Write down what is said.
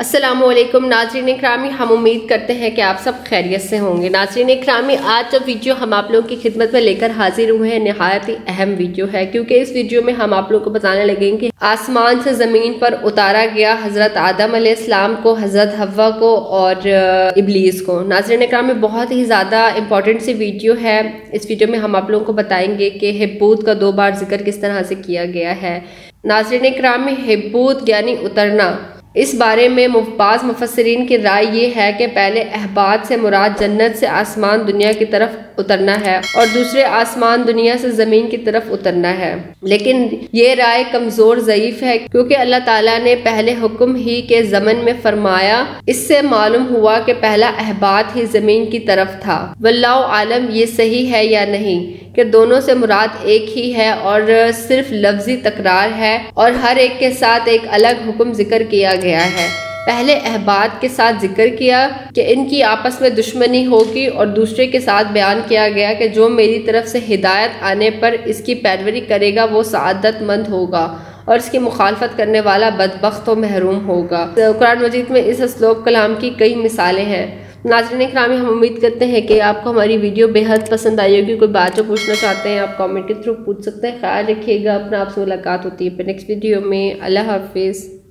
अस्सलामुअलैकुम नाज़रीन किरामी, हम उम्मीद करते हैं कि आप सब खैरियत से होंगे। नाज़रीन किरामी, आज जो वीडियो हम आप लोगों की खिदमत में लेकर हाजिर हुए हैं नहायत ही अहम वीडियो है, क्योंकि इस वीडियो में हम आप लोगों को बताने लगेंगे कि आसमान से ज़मीन पर उतारा गया हज़रत आदम अलैहिस्सलाम को, हज़रत हव्वा को और इबलीस को। नाज़रीन किरामी, बहुत ही ज़्यादा इम्पोर्टेंट सी वीडियो है। इस वीडियो में हम आप लोगों को बताएंगे कि हबूत का 2 बार जिक्र किस तरह से किया गया है। नाज़रीन किरामी, हबूत यानी उतरना, इस बारे में मुफबाज़ मुफस्सरीन की राय ये है कि पहले अहबात से मुराद जन्नत से आसमान दुनिया की तरफ उतरना है और दूसरे आसमान दुनिया से ज़मीन की तरफ उतरना है, लेकिन ये राय कमज़ोर ज़यीफ़ है, क्योंकि अल्लाह ताला ने पहले हुक्म ही के ज़मन में फरमाया। इससे मालूम हुआ कि पहला अहबात ही ज़मीन की तरफ था। वल्लाह आलम ये सही है या नहीं कि दोनों से मुराद एक ही है और सिर्फ लफ्जी तकरार है और हर एक के साथ एक अलग हुक्म जिक्र किया गया है। पहले अहबात के साथ जिक्र किया कि इनकी आपस में दुश्मनी होगी और दूसरे के साथ बयान किया गया कि जो मेरी तरफ से हिदायत आने पर इसकी पैरवरी करेगा वो सआदतमंद होगा और इसकी मुखालफत करने वाला बदबख्त व महरूम होगा। तो कुरान मजीद में इस श्लोक कलाम की कई मिसालें हैं। नाज़रीन किरामी, हम उम्मीद करते हैं कि आपको हमारी वीडियो बेहद पसंद आई होगी। कोई बात जो पूछना चाहते हैं आप कमेंट के थ्रू पूछ सकते हैं। ख्याल रखिएगा अपना, आपसे मुलाकात होती है नेक्स्ट वीडियो में। अल्लाह हाफिज़।